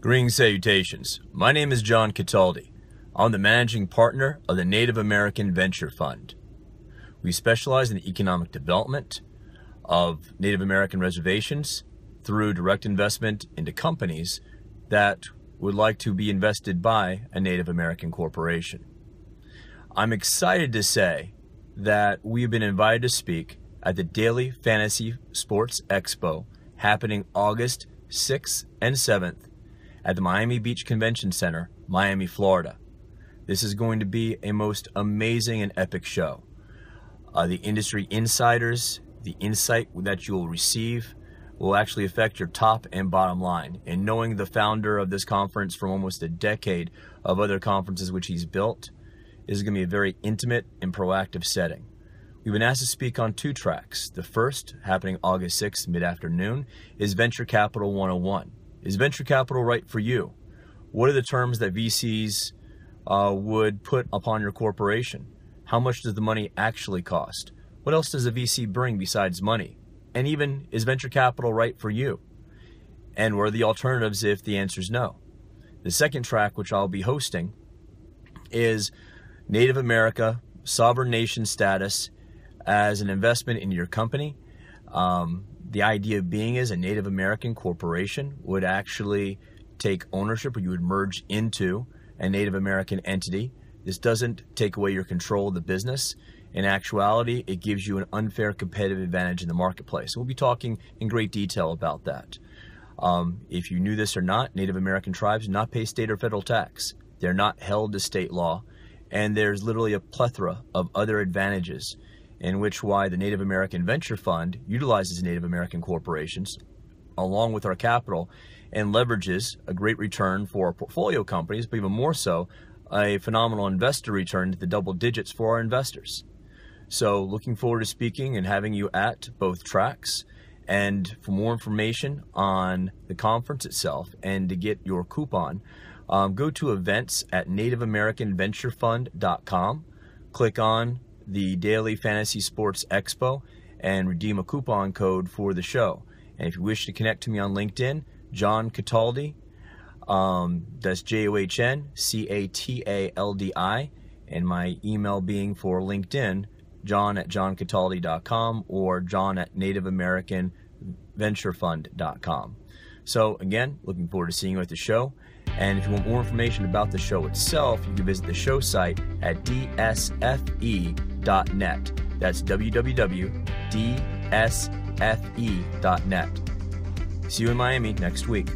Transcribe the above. Green salutations. My name is John Cataldi. I'm the managing partner of the Native American Venture Fund. We specialize in the economic development of Native American reservations through direct investment into companies that would like to be invested by a Native American corporation. I'm excited to say that we've been invited to speak at the Daily Fantasy Sports Expo happening August 6th and 7th at the Miami Beach Convention Center, Miami, Florida. This is going to be a most amazing and epic show. The industry insiders, the insight that you will receive will actually affect your top and bottom line. And knowing the founder of this conference from almost a decade of other conferences which he's built, this is going to be a very intimate and proactive setting. We've been asked to speak on two tracks. The first, happening August 6th, mid-afternoon, is Venture Capital 101. Is venture capital right for you? What are the terms that VCs would put upon your corporation? How much does the money actually cost? What else does a VC bring besides money? And even, is venture capital right for you? And what are the alternatives if the answer is no? The second track, which I'll be hosting, is Native America, sovereign nation status as an investment in your company. The idea being is a Native American corporation would actually take ownership, or you would merge into a Native American entity. This doesn't take away your control of the business. In actuality, it gives you an unfair competitive advantage in the marketplace. We'll be talking in great detail about that. If you knew this or not, Native American tribes do not pay state or federal tax. They're not held to state law. And there's literally a plethora of other advantages, in which why the Native American Venture Fund utilizes Native American corporations along with our capital and leverages a great return for our portfolio companies, but even more so, a phenomenal investor return to the double digits for our investors. So looking forward to speaking and having you at both tracks. And for more information on the conference itself and to get your coupon, go to events at nativeamericanventurefund.com, click on the Daily Fantasy Sports Expo and redeem a coupon code for the show. And if you wish to connect to me on LinkedIn, John Cataldi, that's JOHN CATALDI, and my email being for LinkedIn, john@johncataldi.com or john@nativeamericanventurefund.com. So again, looking forward to seeing you at the show. And if you want more information about the show itself, you can visit the show site at DSFE.net. That's www.dsfe.net. See you in Miami next week.